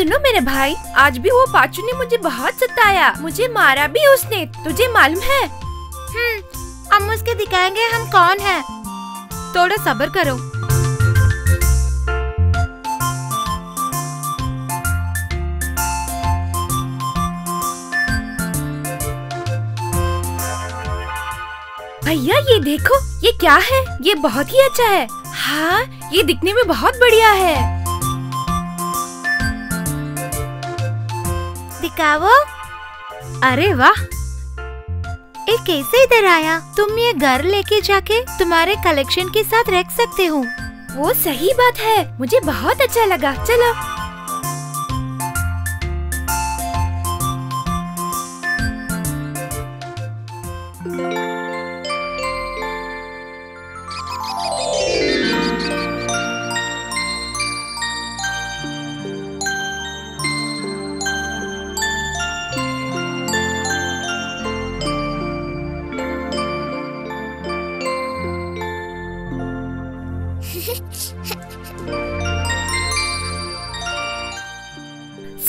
सुनो मेरे भाई, आज भी वो पाचू ने मुझे बहुत सताया, मुझे मारा भी उसने, तुझे मालूम है। हम उसके दिखाएंगे हम कौन है। थोड़ा सब्र करो। भैया ये देखो, ये क्या है? ये बहुत ही अच्छा है। हाँ, ये दिखने में बहुत बढ़िया है। दिखाओ। अरे वाह, ये कैसे इधर आया? तुम ये घर लेके जाके तुम्हारे कलेक्शन के साथ रख सकते हो। वो सही बात है, मुझे बहुत अच्छा लगा। चलो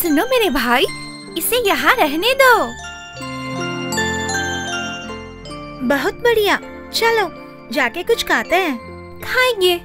सुनो मेरे भाई, इसे यहाँ रहने दो। बहुत बढ़िया, चलो जाके कुछ खाते हैं। खाएंगे।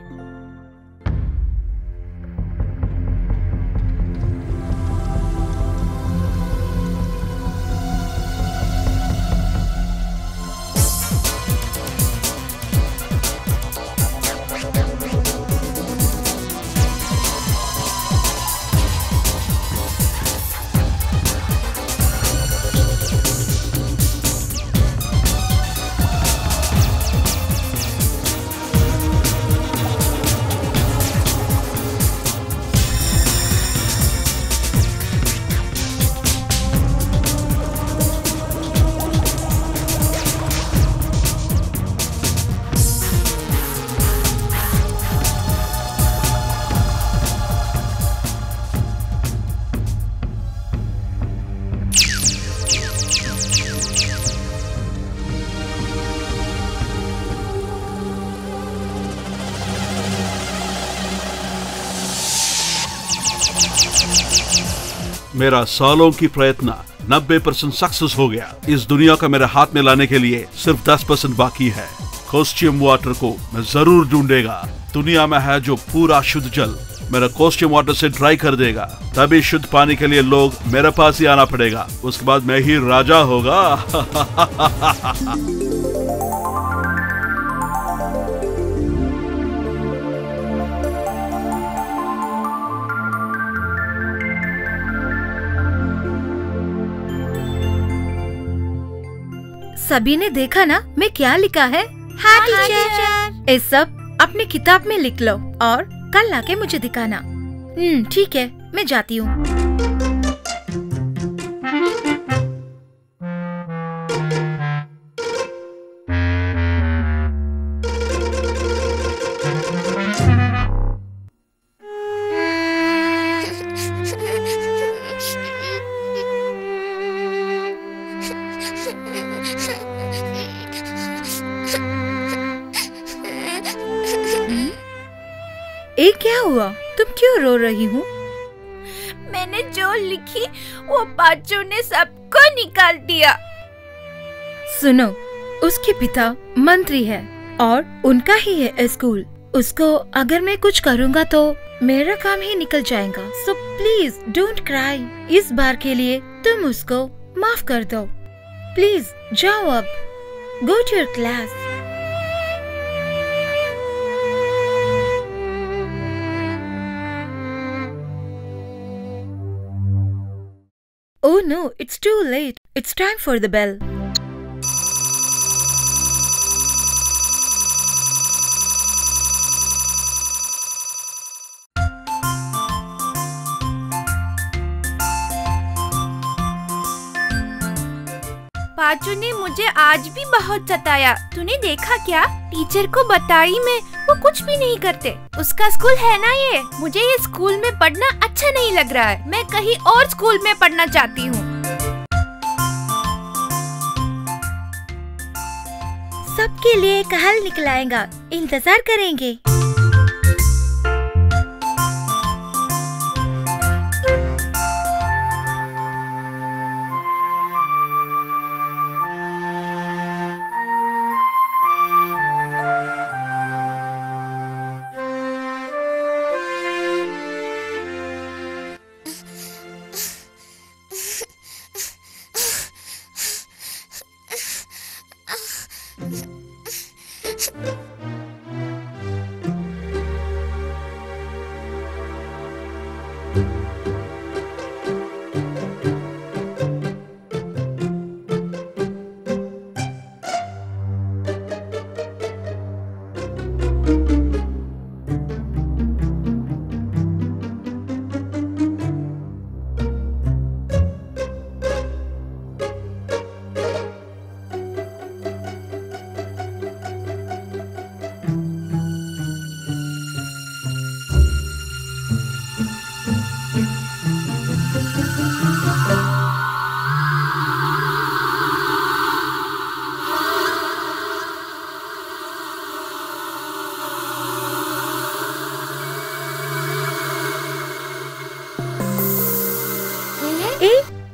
मेरा सालों की प्रयत्न 90% सक्सेस हो गया। इस दुनिया का मेरे हाथ में लाने के लिए सिर्फ 10% बाकी है। कोस्टियम वाटर को मैं जरूर ढूंढेगा। दुनिया में है जो पूरा शुद्ध जल मेरा कोस्टियम वाटर से ड्राई कर देगा। तभी शुद्ध पानी के लिए लोग मेरे पास ही आना पड़ेगा। उसके बाद मैं ही राजा होगा। सभी ने देखा ना मैं क्या लिखा है? हाँ टीचर। ये सब अपने किताब में लिख लो और कल लाके मुझे दिखाना। ठीक है, मैं जाती हूँ। ये क्या हुआ? तुम क्यों रो रही हो? मैंने जो लिखी वो पाचू ने सबको निकाल दिया। सुनो, उसके पिता मंत्री है और उनका ही है स्कूल। उसको अगर मैं कुछ करूँगा तो मेरा काम ही निकल जाएगा। So please don't cry. इस बार के लिए तुम उसको माफ कर दो। प्लीज जाओ अब, go to your class. Oh no, it's too late. It's time for the bell. Pachu ने मुझे आज भी बहुत सताया। तूने देखा क्या? टीचर को बताई मैं, वो कुछ भी नहीं करते। उसका स्कूल है ना ये। मुझे ये स्कूल में पढ़ना अच्छा नहीं लग रहा है। मैं कहीं और स्कूल में पढ़ना चाहती हूँ। सबके लिए एक हल निकलाएगा, इंतजार करेंगे।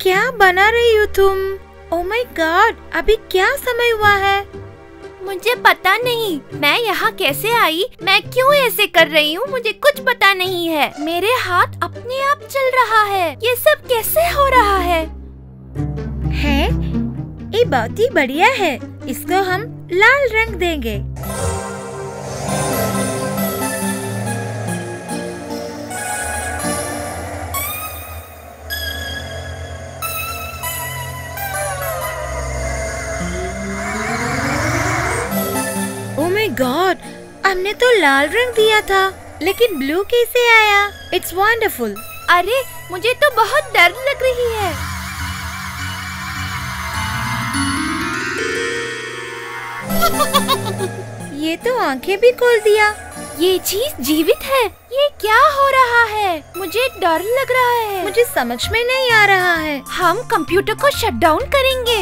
क्या बना रही हो तुम? ओह माय गॉड, अभी क्या समय हुआ है? मुझे पता नहीं मैं यहाँ कैसे आई, मैं क्यों ऐसे कर रही हूँ, मुझे कुछ पता नहीं है। मेरे हाथ अपने आप चल रहा है, ये सब कैसे हो रहा है? है ये बहुत ही बढ़िया है, इसको हम लाल रंग देंगे। गॉड, हमने तो लाल रंग दिया था, लेकिन ब्लू कैसे आया? It's wonderful. अरे मुझे तो बहुत डर लग रही है। ये तो आंखें भी खोल दिया। ये चीज जीवित है। ये क्या हो रहा है? मुझे डर लग रहा है। मुझे समझ में नहीं आ रहा है। हम कंप्यूटर को शट डाउन करेंगे।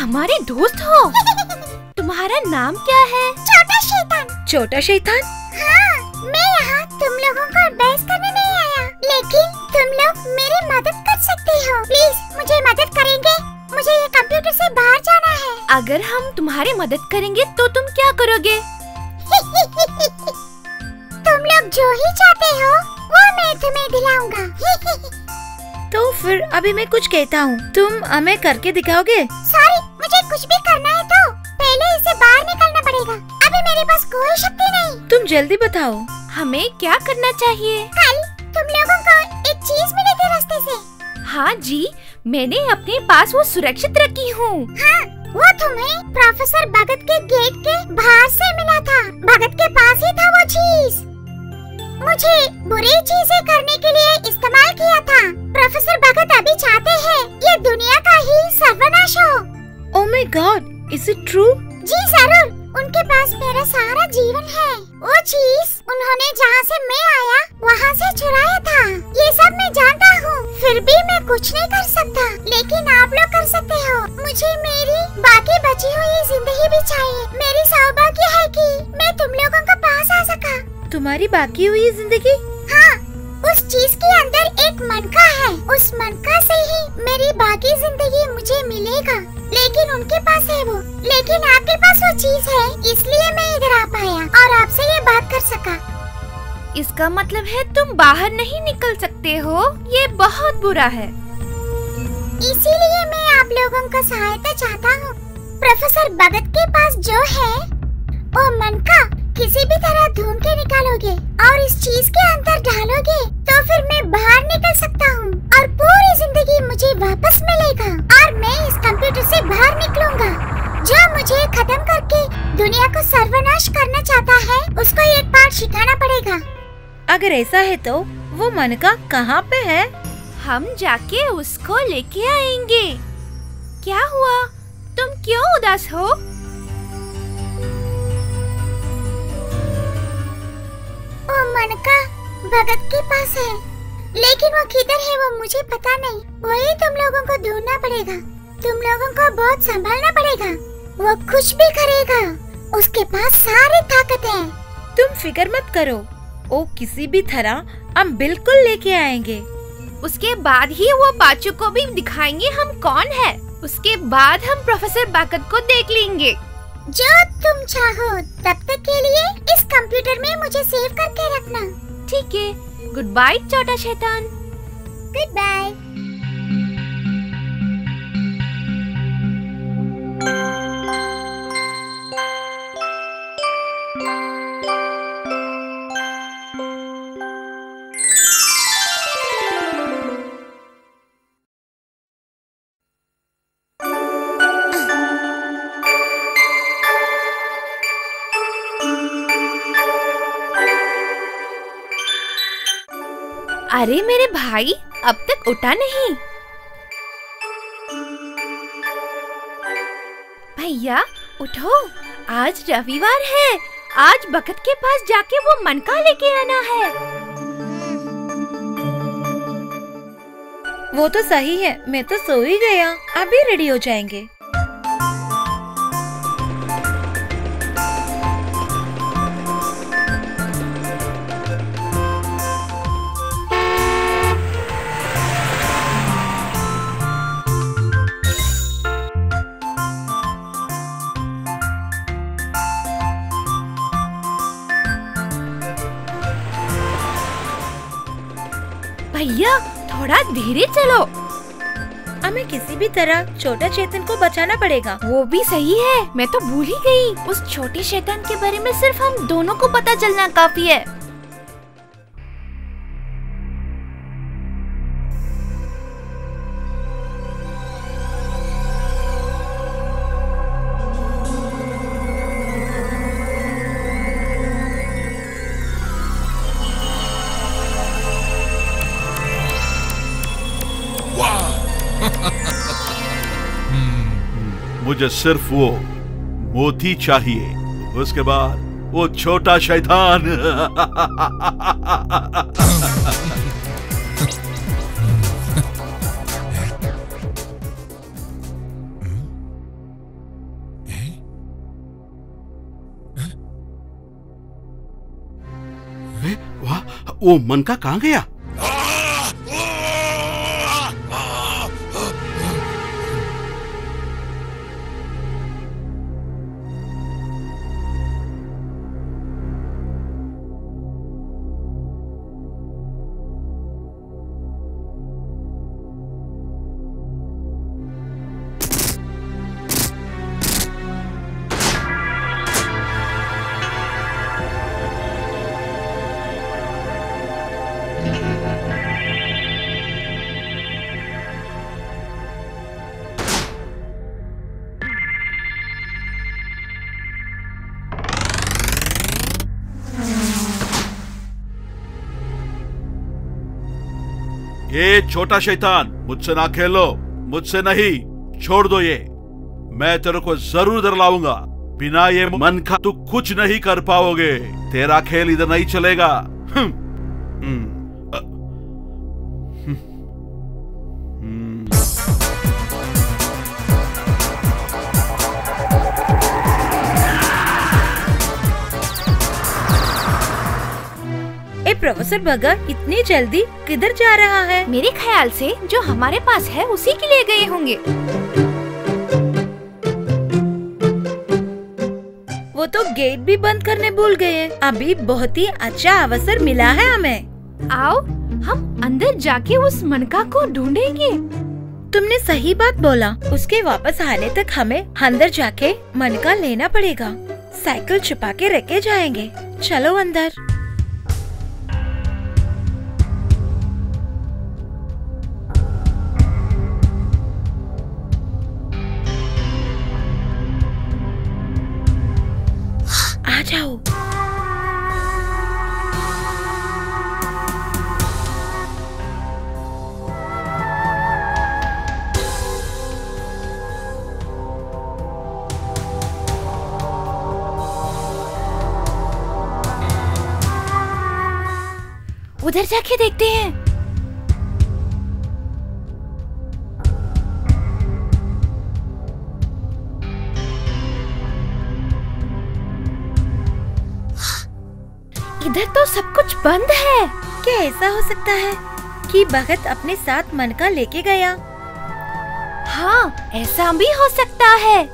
हमारे दोस्त हो। तुम्हारा नाम क्या है? छोटा शैतान। छोटा शैतान? हाँ, मैं यहाँ तुम लोगों को बहस करने नहीं आया, लेकिन तुम लोग मेरी मदद कर सकते हो। प्लीज मुझे मदद करेंगे? मुझे ये कंप्यूटर से बाहर जाना है। अगर हम तुम्हारी मदद करेंगे तो तुम क्या करोगे? तुम लोग जो ही चाहते हो वो मैं तुम्हें दिलाऊंगा। तो फिर अभी मैं कुछ कहता हूँ, तुम हमें करके दिखाओगे? कुछ भी करना है तो पहले इसे बाहर निकलना पड़ेगा। अभी मेरे पास कोई शक्ति नहीं। तुम जल्दी बताओ हमें क्या करना चाहिए। कल तुम लोगों को एक चीज मिली थी रास्ते से। हाँ जी, मैंने अपने पास वो सुरक्षित रखी हूँ। हाँ, वो तुम्हें प्रोफेसर भगत के गेट के बाहर से मिला था। भगत के पास ही था वो चीज। मुझे बुरी चीजें करने के लिए इस्तेमाल किया था। प्रोफेसर भगत अभी चाहते है ये दुनिया का ही सर्वनाश हो। Oh my God, is it true? जी जरूर, उनके पास मेरा सारा जीवन है। वो चीज उन्होंने जहाँ से मैं आया वहाँ से चुराया था। ये सब मैं जानता हूँ, फिर भी मैं कुछ नहीं कर सकता, लेकिन आप लोग कर सकते हो। मुझे मेरी बाकी बची हुई जिंदगी भी चाहिए। मेरी सौभाग्य है कि मैं तुम लोगों के पास आ सका। तुम्हारी बाकी हुई जिंदगी? हाँ, उस चीज के अंदर एक मनका है। उस मनका से ही मेरी बाकी जिंदगी मुझे मिलेगा, लेकिन उनके पास है वो। लेकिन आपके पास वो चीज है, इसलिए मैं इधर आ पाया और आपसे ये बात कर सका। इसका मतलब है तुम बाहर नहीं निकल सकते हो। ये बहुत बुरा है, इसीलिए मैं आप लोगों का सहायता चाहता हूँ। प्रोफेसर भगत के पास जो है वो मनका किसी भी तरह ढूंढ के निकालोगे और इस चीज के अंदर डालोगे तो फिर मैं बाहर निकल सकता हूँ और पूरी जिंदगी मुझे वापस मिलेगा और मैं इस कंप्यूटर से बाहर निकलूंगा। जो मुझे खत्म करके दुनिया को सर्वनाश करना चाहता है उसको एक बार सिखाना पड़ेगा। अगर ऐसा है तो वो मनका कहाँ पे है? हम जाके उसको लेके आएंगे। क्या हुआ, तुम क्यों उदास हो? मनका भगत के पास है, लेकिन वो किधर है वो मुझे पता नहीं। वही तुम लोगों को ढूंढना पड़ेगा। तुम लोगों को बहुत संभालना पड़ेगा। वो कुछ भी करेगा, उसके पास सारी ताकत है। तुम फिक्र मत करो, वो किसी भी तरह हम बिल्कुल लेके आएंगे। उसके बाद ही वो बाचू को भी दिखाएंगे हम कौन है। उसके बाद हम प्रोफेसर भगत को देख लेंगे। जो तुम चाहो तब तक के लिए इस कंप्यूटर में मुझे सेव करके रखना। ठीक है, गुड बाय छोटा शैतान। Goodbye. अरे मेरे भाई, अब तक उठा नहीं? भैया उठो, आज रविवार है। आज बखत के पास जाके वो मनका लेके आना है। वो तो सही है, मैं तो सो ही गया। अभी रेडी हो जाएंगे। भैया थोड़ा धीरे चलो, हमें किसी भी तरह छोटा चेतन को बचाना पड़ेगा। वो भी सही है, मैं तो भूल ही गई। उस छोटे शैतान के बारे में सिर्फ हम दोनों को पता चलना काफी है। मुझे सिर्फ वो मोती चाहिए, उसके बाद वो छोटा शैतान। वाह, वो मनका कहाँ गया? ये छोटा शैतान, मुझसे ना खेलो, मुझसे नहीं, छोड़ दो। ये मैं तेरे को जरूर दरलाऊंगा। बिना ये मनका तू कुछ नहीं कर पाओगे। तेरा खेल इधर नहीं चलेगा। प्रोफेसर बग्गा इतनी जल्दी किधर जा रहा है? मेरे ख्याल से जो हमारे पास है उसी के लिए गए होंगे। वो तो गेट भी बंद करने भूल गए। अभी बहुत ही अच्छा अवसर मिला है हमें। आओ हम अंदर जाके उस मनका को ढूंढेंगे। तुमने सही बात बोला, उसके वापस आने तक हमें अंदर जाके मनका लेना पड़ेगा। साइकिल छुपा के रखे जाएंगे। चलो अंदर। उधर जाके देखते हैं। इधर तो सब कुछ बंद है। क्या ऐसा हो सकता है कि बखत अपने साथ मनका लेके गया? हाँ, ऐसा भी हो सकता है।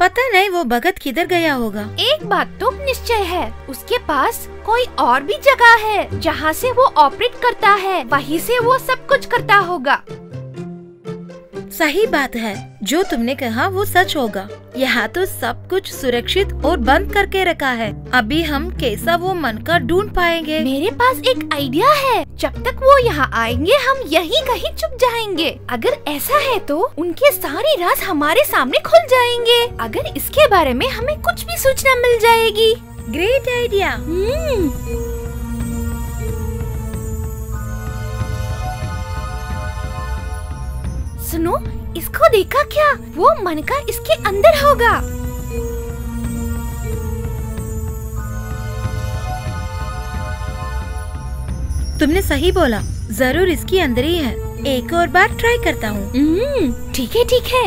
पता नहीं वो भगत किधर गया होगा। एक बात तो निश्चय है, उसके पास कोई और भी जगह है जहाँ से वो ऑपरेट करता है, वहीं से वो सब कुछ करता होगा। सही बात है, जो तुमने कहा वो सच होगा। यहाँ तो सब कुछ सुरक्षित और बंद करके रखा है। अभी हम कैसा वो मन का ढूंढ पाएंगे? मेरे पास एक आइडिया है, जब तक वो यहाँ आएंगे हम यहीं कहीं छुप जाएंगे। अगर ऐसा है तो उनके सारे राज हमारे सामने खुल जाएंगे। अगर इसके बारे में हमें कुछ भी सूचना मिल जाएगी। Great idea. सुनो, इसको देखा क्या? वो मनका इसके अंदर होगा। तुमने सही बोला, जरूर इसके अंदर ही है। एक और बार ट्राई करता हूँ। ठीक है ठीक है।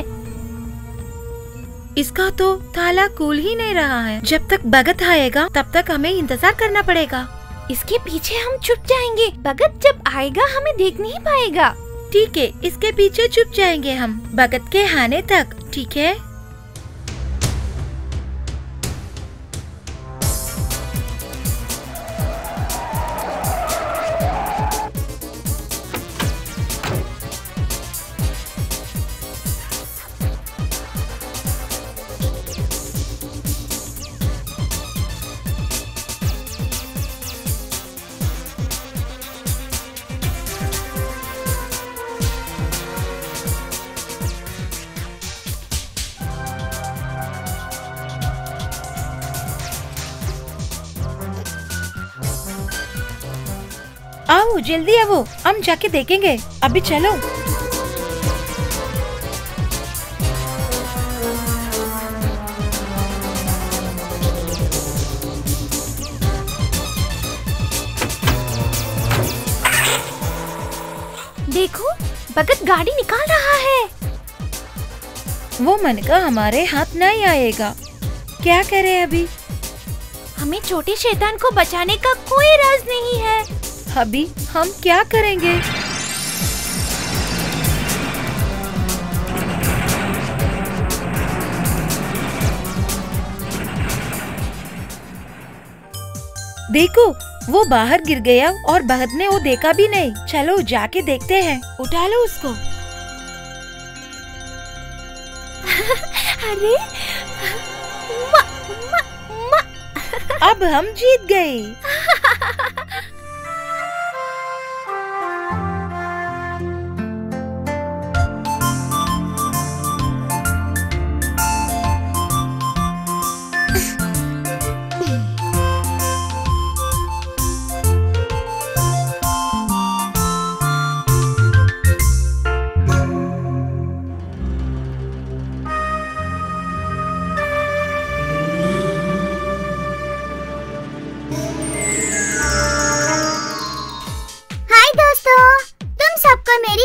इसका तो ताला कूल ही नहीं रहा है। जब तक भगत आएगा तब तक हमें इंतजार करना पड़ेगा। इसके पीछे हम छुप जाएंगे। भगत जब आएगा हमें देख नहीं पाएगा। ठीक है, इसके पीछे छुप जाएंगे हम भगत के आने तक। ठीक है। आओ जल्दी आओ, हम जाके देखेंगे। अभी चलो। देखो, भगत गाड़ी निकाल रहा है। वो मनका हमारे हाथ नहीं आएगा। क्या करें अभी? हमें छोटे शैतान को बचाने का कोई राज नहीं है। अभी हम क्या करेंगे? देखो, वो बाहर गिर गया और भगत ने वो देखा भी नहीं। चलो जाके देखते हैं। उठा लो उसको। अरे मा, मा, मा। अब हम जीत गए।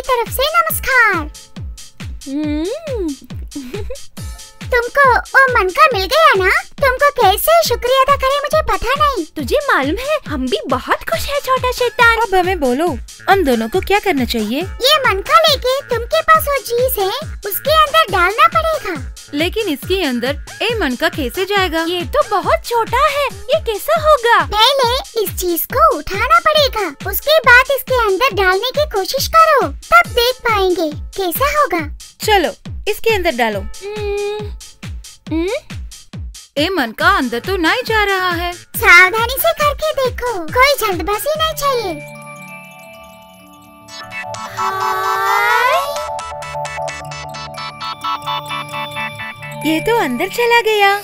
तरफ से नमस्कार। तुमको वो मनका मिल गया ना? तुमको कैसे शुक्रिया अदा करें मुझे पता नहीं। तुझे मालूम है हम भी बहुत खुश हैं छोटा शैतान। अब हमें बोलो, हम दोनों को क्या करना चाहिए? ये मनका लेके तुमके पास वो चीज है, उसके अंदर डालना पड़ेगा। लेकिन इसके अंदर ए मनका कैसे जाएगा? ये तो बहुत छोटा है, ये कैसा होगा? पहले इस चीज को उठाना पड़ेगा, उसके बाद इसके अंदर डालने की कोशिश करो, तब देख पाएंगे कैसा होगा। चलो इसके अंदर डालो। ए मनका अंदर तो नहीं जा रहा है। सावधानी से करके देखो, कोई जल्दबाजी नहीं चाहिए। ये तो अंदर चला गया।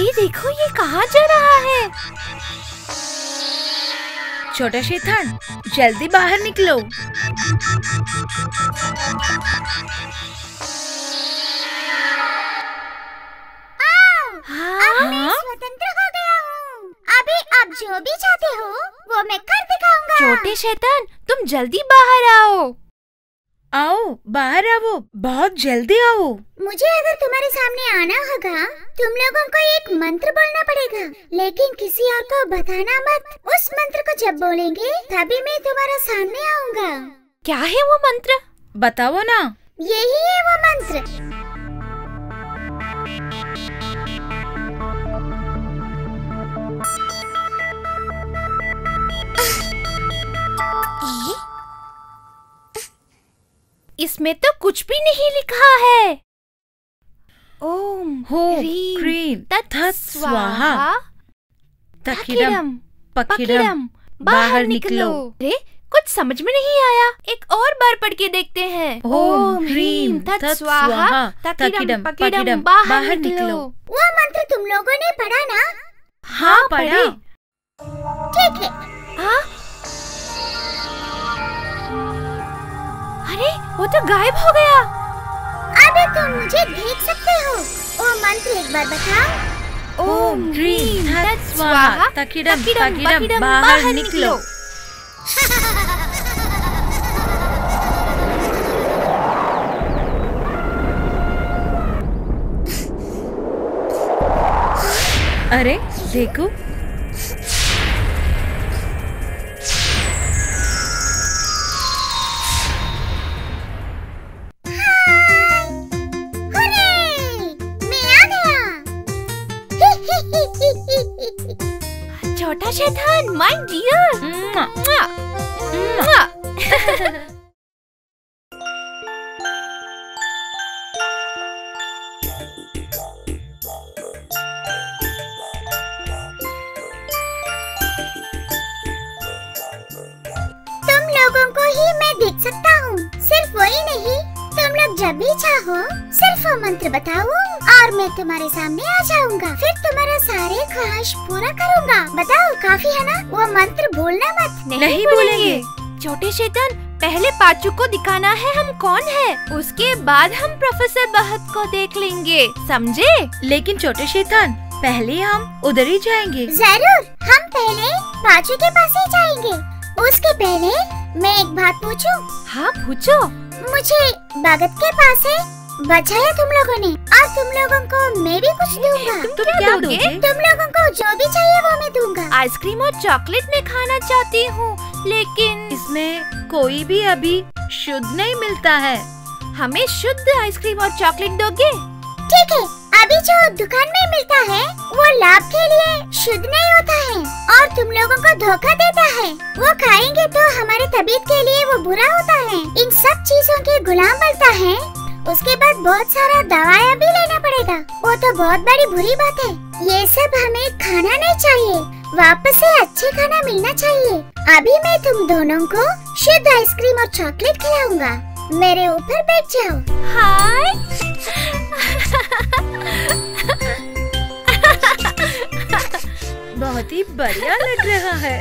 ये देखो, ये कहाँ जा रहा है? छोटा शैतान जल्दी बाहर निकलो। छोटे शैतान, तुम जल्दी बाहर आओ। आओ बाहर आओ, बहुत जल्दी आओ। मुझे अगर तुम्हारे सामने आना होगा, तुम लोगों को एक मंत्र बोलना पड़ेगा, लेकिन किसी और को बताना मत। उस मंत्र को जब बोलेंगे तभी मैं तुम्हारे सामने आऊँगा। क्या है वो मंत्र? बताओ ना। यही है वो मंत्र। इसमें तो कुछ भी नहीं लिखा है। ओम ह्रीं तत् स्वाहा। तकिरम पकिरम, बाहर निकलो। अरे कुछ समझ में नहीं आया, एक और बार पढ़ के देखते हैं। ओम ह्रीं तत् स्वाहा तकिरम पकिरम, बाहर निकलो। वो मंत्र तुम लोगों ने पढ़ा ना? हाँ पढ़ा। ठीक है। हाँ, अरे वो तो गायब हो गया। अबे तुम मुझे देख सकते हो। वो मंत्र एक बार बताओ। ओम ह्रीं तत् स्वाहा तकिरम पकिरम, बाहर निकलो। अरे देखो, छोटा शैतान, माय डियर। तुम लोगों को ही मैं देख सकता हूँ, सिर्फ वही नहीं। तुम लोग जब भी चाहो सिर्फ वो मंत्र बताओ और मैं तुम्हारे सामने आ जाऊँगा, फिर तुम्हारा सारे ख्वाहिश पूरा करूँगा। बताओ, काफी है ना? वो मंत्र बोलना मत। नहीं बोलेंगे। छोटे शैतान, पहले पाचू को दिखाना है हम कौन है, उसके बाद हम प्रोफेसर बहत को देख लेंगे, समझे? लेकिन छोटे शैतान, पहले हम उधर ही जाएंगे। जरूर, हम पहले पाचू के पास ही जाएंगे। उसके पहले मैं एक बात पूछूं? हाँ पूछो। मुझे भगत के पास है बचाया तुम लोगों ने, और तुम लोगों को मैं भी कुछ दूंगा। तुम क्या दोगे? तुम लोगों को जो भी चाहिए वो मैं दूंगा। आइसक्रीम और चॉकलेट मैं खाना चाहती हूँ, लेकिन इसमें कोई भी अभी शुद्ध नहीं मिलता है। हमें शुद्ध आइसक्रीम और चॉकलेट दोगे? ठीक है। अभी जो दुकान में मिलता है वो लाभ के लिए शुद्ध नहीं होता है और तुम लोगों को धोखा देता है। वो खाएंगे तो हमारे तबीयत के लिए वो बुरा होता है। इन सब चीजों के गुलाम बनता है। उसके बाद बहुत सारा दवाया भी लेना पड़ेगा। वो तो बहुत बड़ी बुरी बात है। ये सब हमें खाना नहीं चाहिए। वापस से अच्छे खाना मिलना चाहिए। अभी मैं तुम दोनों को शुद्ध आइसक्रीम और चॉकलेट खिलाऊंगा। मेरे ऊपर बैठ जाओ। हाय। बहुत ही बढ़िया लग रहा है।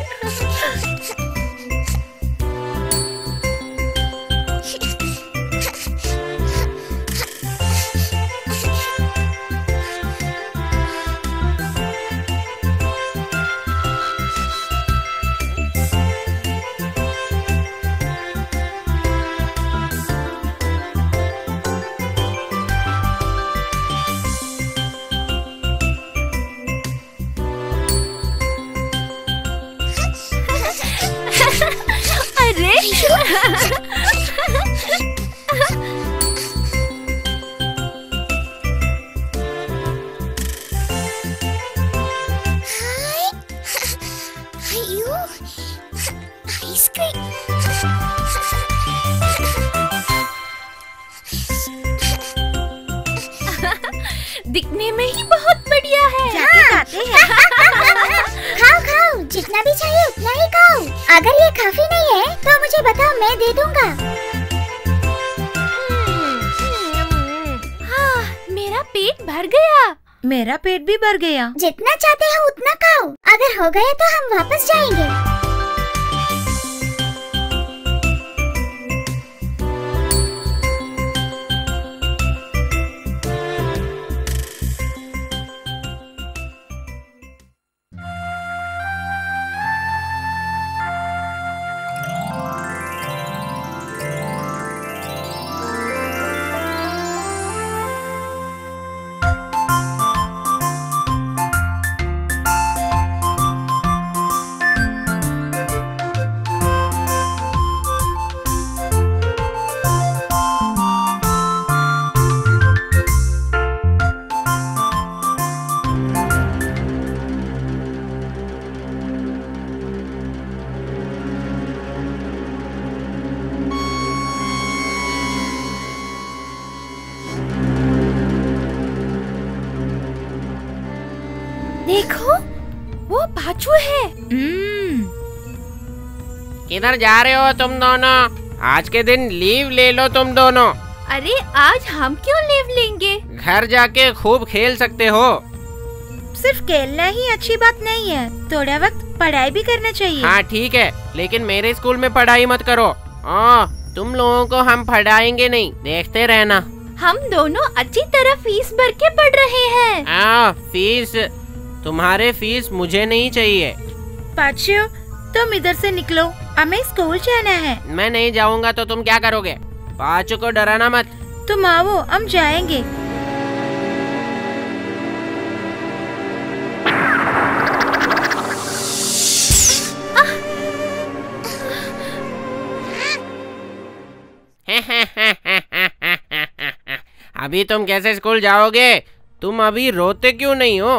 दिखने में ही बहुत बढ़िया है। खाओ खाओ, जितना भी चाहिए उतना ही खाओ। अगर ये काफी नहीं है तो मुझे बताओ, मैं दे दूंगा। हाँ, मेरा पेट भर गया। मेरा पेट भी भर गया। जितना चाहते हो उतना खाओ। अगर हो गया तो हम वापस जाएंगे। देखो वो बाजू है। किधर जा रहे हो तुम दोनों? आज के दिन लीव ले लो तुम दोनों। अरे आज हम क्यों लीव लेंगे? घर जाके खूब खेल सकते हो। सिर्फ खेलना ही अच्छी बात नहीं है, थोड़ा वक्त पढ़ाई भी करना चाहिए। हाँ ठीक है, लेकिन मेरे स्कूल में पढ़ाई मत करो। तुम लोगों को हम पढ़ाएंगे नहीं, देखते रहना। हम दोनों अच्छी तरह फीस भर के पढ़ रहे हैं। फीस? तुम्हारे फीस मुझे नहीं चाहिए। पाचू तुम इधर से निकलो, हमें स्कूल जाना है। मैं नहीं जाऊंगा तो तुम क्या करोगे? पाचू को डराना मत। तुम आओ, हम जाएंगे। अभी तुम कैसे स्कूल जाओगे? तुम अभी रोते क्यों नहीं हो?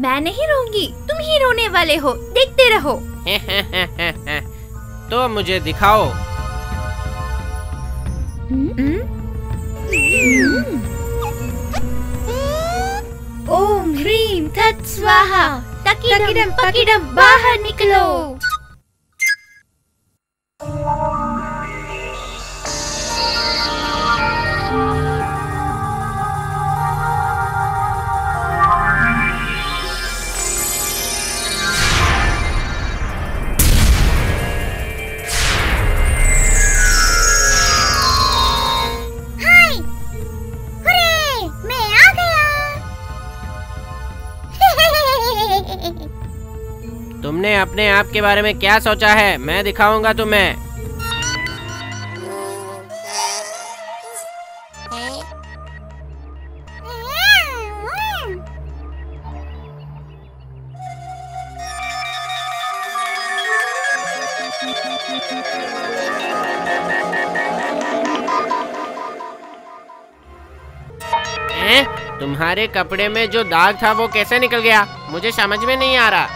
मैं नहीं रोऊंगी, तुम ही रोने वाले हो, देखते रहो। तो मुझे दिखाओ। ओम ह्रीम तत् स्वाहा, तकिडम पकिडम बाहर निकलो। तुमने अपने आप के बारे में क्या सोचा है? मैं दिखाऊंगा तुम्हें। तुम्हारे कपड़े में जो दाग था वो कैसे निकल गया? मुझे समझ में नहीं आ रहा।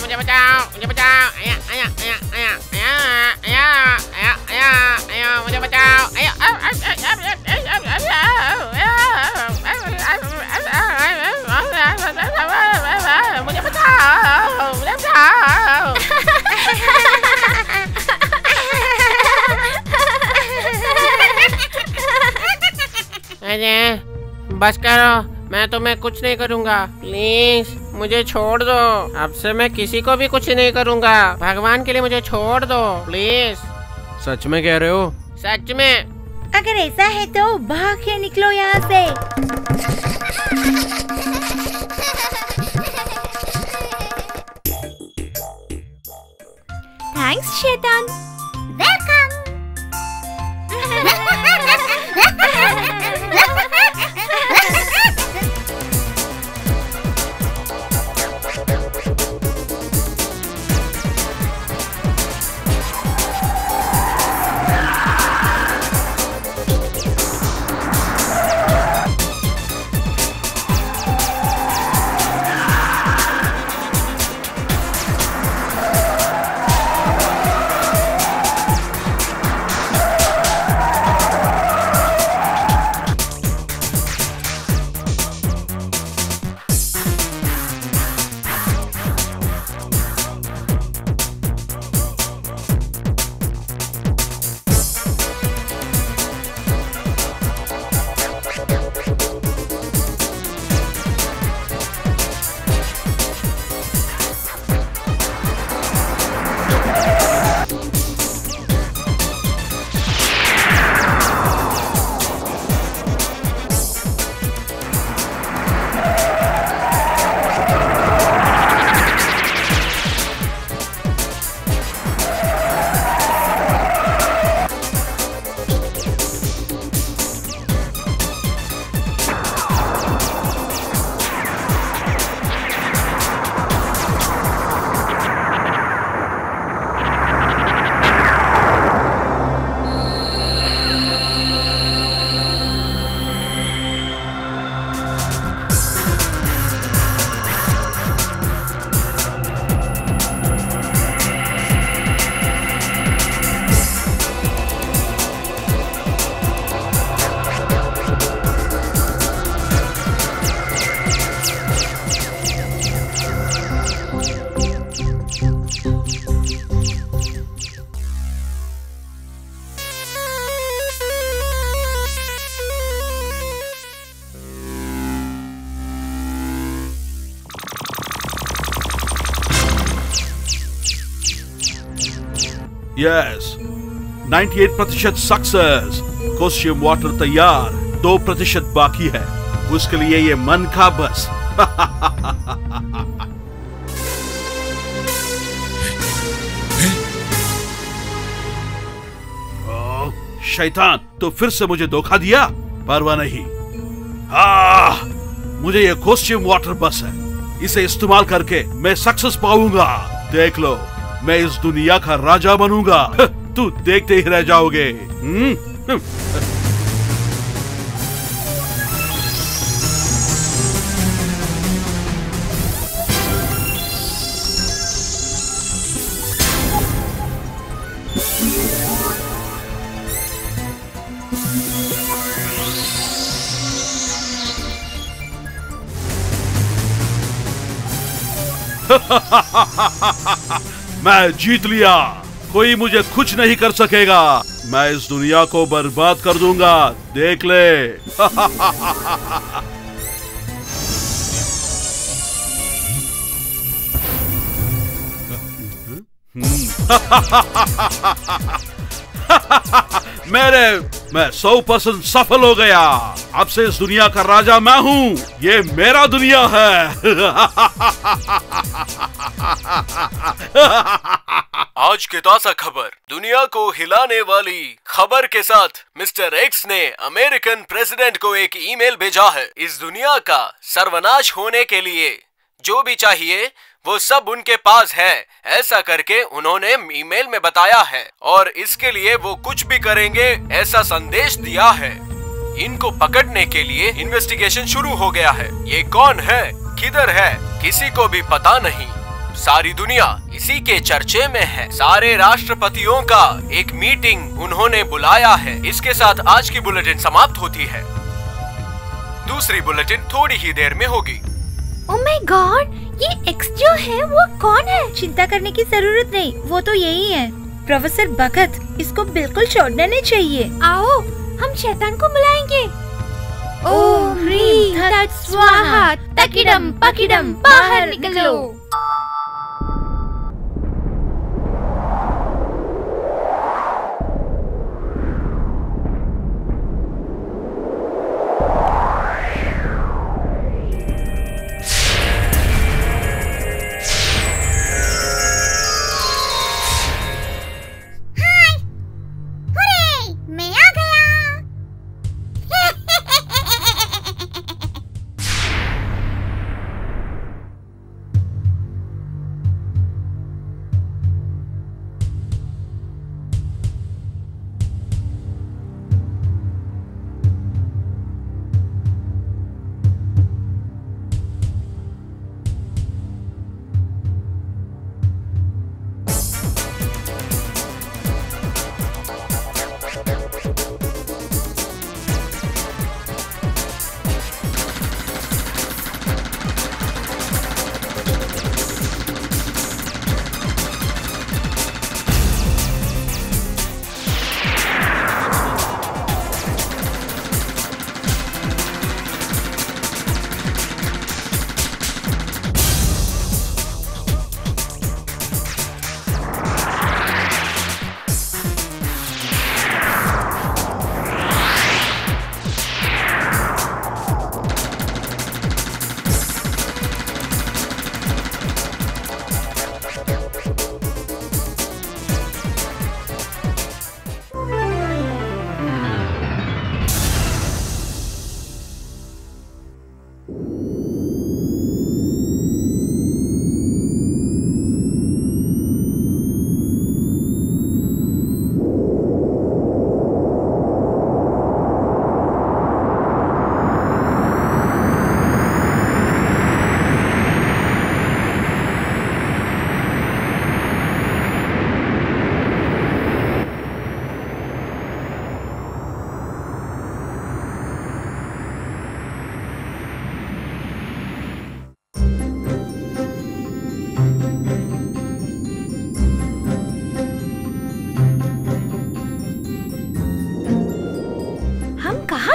मुझे बचाओ, मुझे बचाओ। मुझे बचाओ। अरे बस करो, मैं तुम्हें कुछ नहीं करूँगा। प्लीज मुझे छोड़ दो, अब से मैं किसी को भी कुछ नहीं करूँगा। भगवान के लिए मुझे छोड़ दो प्लीज। सच में कह रहे हो? सच में। अगर ऐसा है तो भाग के निकलो यहाँ से। Thanks, शैतान। Welcome. Yes, 98% success. Question water तैयार, 2% बाकी है, उसके लिए ये मन खा बस। ओ, शैतान, तो फिर से मुझे धोखा दिया। परवाह नहीं, मुझे ये क्वेश्चन वाटर बस है, इसे इस्तेमाल करके मैं सक्सेस पाऊंगा। देख लो, मैं इस दुनिया का राजा बनूंगा, तू देखते ही रह जाओगे। मैं जीत लिया, कोई मुझे कुछ नहीं कर सकेगा। मैं इस दुनिया को बर्बाद कर दूंगा, देख ले। मैं 100% सफल हो गया। अब से इस दुनिया का राजा मैं हूँ, ये मेरा दुनिया है। आज की ताजा खबर, दुनिया को हिलाने वाली खबर के साथ मिस्टर एक्स ने अमेरिकन प्रेसिडेंट को एक ईमेल भेजा है। इस दुनिया का सर्वनाश होने के लिए जो भी चाहिए वो सब उनके पास है, ऐसा करके उन्होंने ईमेल में बताया है, और इसके लिए वो कुछ भी करेंगे ऐसा संदेश दिया है। इनको पकड़ने के लिए इन्वेस्टिगेशन शुरू हो गया है। ये कौन है, किधर है, किसी को भी पता नहीं। सारी दुनिया इसी के चर्चे में है। सारे राष्ट्रपतियों का एक मीटिंग उन्होंने बुलाया है। इसके साथ आज की बुलेटिन समाप्त होती है। दूसरी बुलेटिन थोड़ी ही देर में होगी। ओह माय गॉड, ये एक्स जो है वो कौन है? चिंता करने की जरूरत नहीं, वो तो यही है प्रोफेसर बखत। इसको बिल्कुल छोड़ना नहीं चाहिए। आओ, हम शैतान को बुलाएंगे। ओम ह्रीम तत् स्वाहा, तकिडम पकिडम, बाहर निकलो।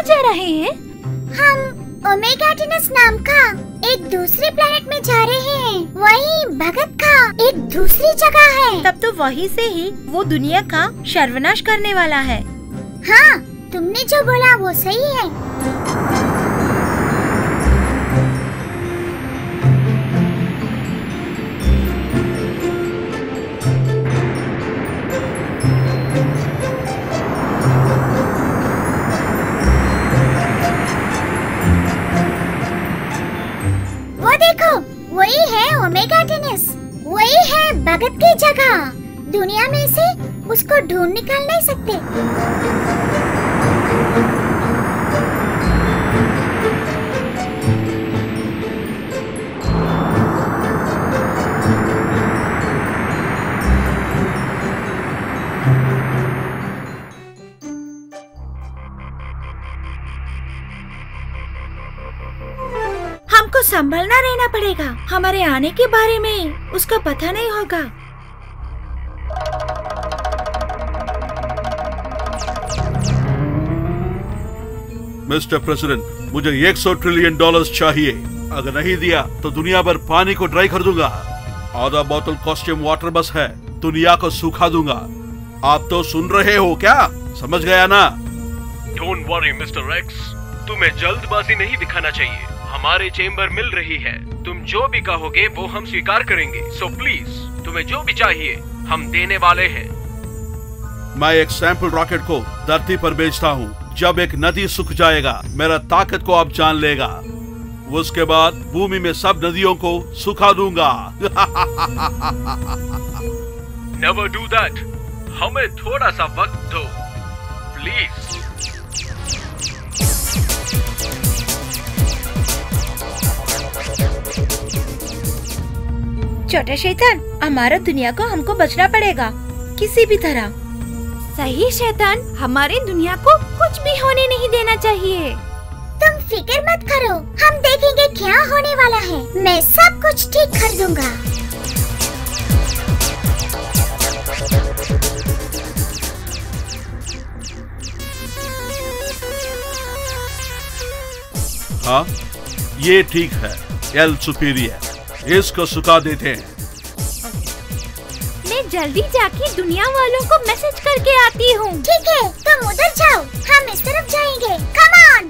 जा रहे हैं? हम ओमेगाटिनस नाम का एक दूसरे प्लेनेट में जा रहे हैं। वही भगत का एक दूसरी जगह है। तब तो वहीं से ही वो दुनिया का सर्वनाश करने वाला है। हाँ, तुमने जो बोला वो सही है। वही है ओमेगाटिनस, वही है भगत की जगह। दुनिया में से उसको ढूंढ निकाल नहीं सकते। हमको संभलना रहना पड़ेगा। हमारे आने के बारे में उसका पता नहीं होगा। मिस्टर प्रेसिडेंट, मुझे 100 ट्रिलियन डॉलर्स चाहिए। अगर नहीं दिया तो दुनिया भर पानी को ड्राई कर दूंगा। आधा बोतल कॉस्ट्यूम वाटर बस है, दुनिया को सूखा दूंगा। आप तो सुन रहे हो क्या? समझ गया ना? डोंट वरी मिस्टर रेक्स, तुम्हें जल्दबाजी नहीं दिखाना चाहिए। हमारे चेंबर मिल रही है। तुम जो भी कहोगे वो हम स्वीकार करेंगे। सो प्लीज, तुम्हें जो भी चाहिए हम देने वाले हैं। मैं एक सैंपल रॉकेट को धरती पर भेजता हूँ। जब एक नदी सूख जाएगा, मेरा ताकत को आप जान लेगा। उसके बाद भूमि में सब नदियों को सुखा दूंगा। Never do that. हमें थोड़ा सा वक्त दो प्लीज। छोटा शैतान, हमारा दुनिया को हमको बचना पड़ेगा किसी भी तरह। सही शैतान, हमारे दुनिया को कुछ भी होने नहीं देना चाहिए। तुम फिक्र मत करो, हम देखेंगे क्या होने वाला है। मैं सब कुछ ठीक कर दूंगा। हाँ, ये ठीक है। एल सुपीरियर, इसको सुखा देते हैं। मैं जल्दी जाके दुनिया वालों को मैसेज करके आती हूँ। ठीक है, तुम उधर जाओ, हम इस तरफ जाएंगे। Come on.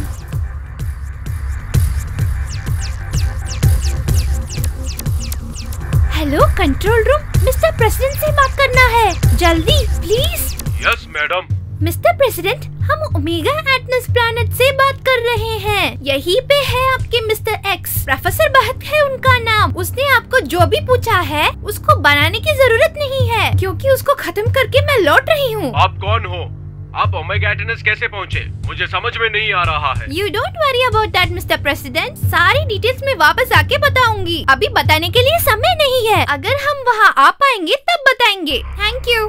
Hello control room, mister president से बात करना है, जल्दी please. Yes madam. Mister president, हम ओमेगा एटनस प्लैनेट से बात कर रहे हैं। यही पे है आपके मिस्टर एक्स। प्रोफेसर बहत है उनका नाम। उसने आपको जो भी पूछा है उसको बनाने की जरूरत नहीं है, क्योंकि उसको खत्म करके मैं लौट रही हूँ। आप कौन हो? आप ओमेगा एटनस कैसे पहुँचे? मुझे समझ में नहीं आ रहा है। You don't worry about that mister president. सारी डिटेल्स में वापस आके बताऊंगी। अभी बताने के लिए समय नहीं है। अगर हम वहाँ आ पाएंगे तब बताएंगे। Thank you.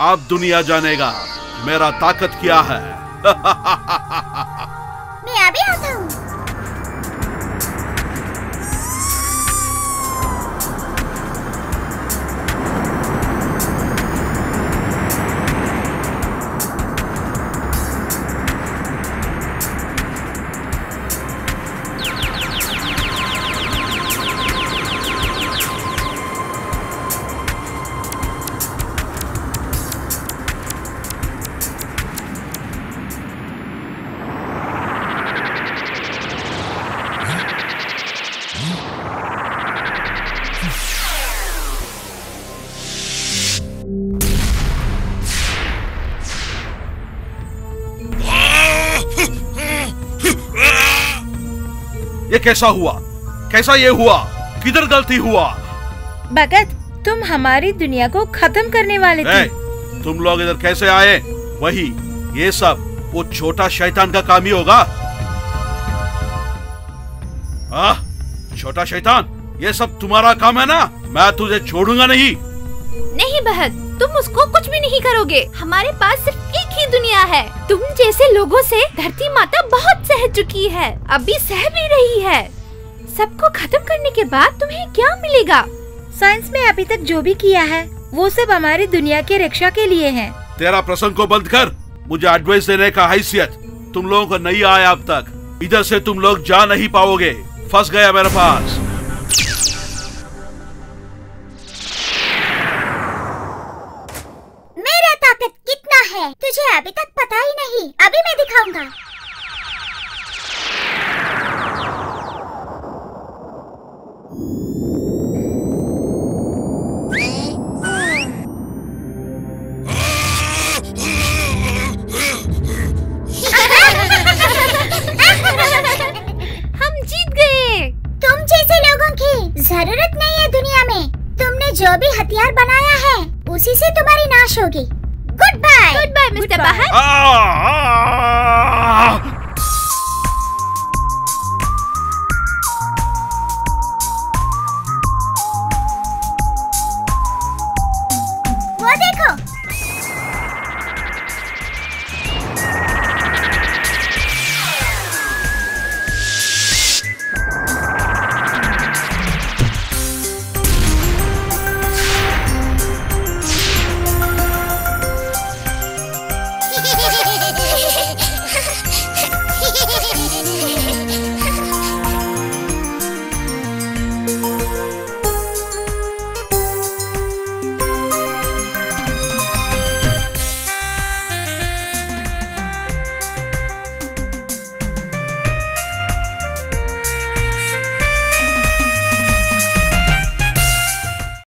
आप दुनिया जानेगा मेरा ताकत क्या है। मैं अभी आता हूँ। कैसा हुआ? कैसा ये हुआ? किधर गलती हुआ? भगत, तुम हमारी दुनिया को खत्म करने वाले थे। तुम लोग इधर कैसे आए? वही ये सब वो छोटा शैतान का काम ही होगा। छोटा शैतान, ये सब तुम्हारा काम है ना? मैं तुझे छोड़ूंगा नहीं। नहीं बहक, तुम उसको कुछ भी नहीं करोगे। हमारे पास सिर्फ एक ही दुनिया है। तुम जैसे लोगों से धरती माता बहुत सह चुकी है, अभी सह भी रही है। सबको खत्म करने के बाद तुम्हें क्या मिलेगा? साइंस में अभी तक जो भी किया है वो सब हमारी दुनिया के रक्षा के लिए है। तेरा प्रसंग को बंद कर। मुझे एडवाइस देने का हैसियत तुम लोगों को नहीं आया अब तक। इधर से तुम लोग जा नहीं पाओगे। फंस गया मेरे पास। तुझे अभी तक पता ही नहीं। अभी मैं दिखाऊंगा। हम जीत गए। तुम जैसे लोगों की जरूरत नहीं है दुनिया में। तुमने जो भी हथियार बनाया है उसी से तुम्हारी नाश होगी। Goodbye, Mr. Bahan.